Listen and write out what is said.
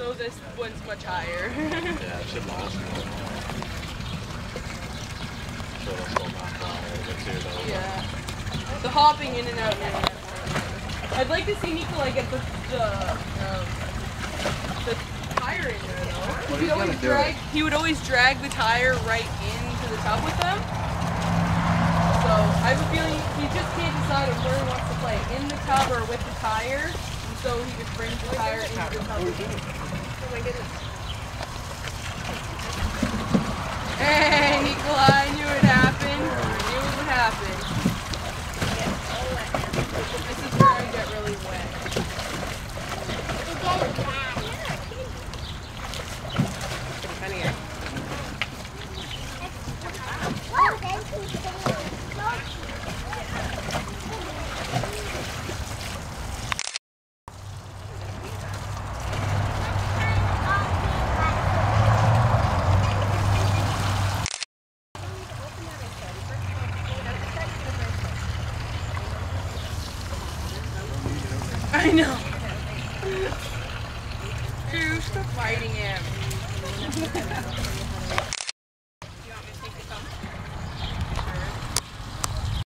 so this one's much higher. Yeah, it's impossible. Yeah. The hopping in and out. I'd like to see Nikolei get the tire in there though. He would always drag the tire right into the tub with them. So I have a feeling he just can't decide on where he wants to play, in the tub or with the tire. And so he would bring the tire into the tub. Oh my goodness. Hey Nikolei, I knew it happened. I knew it would happen. This is where I get really wet. I know. Who's fighting him?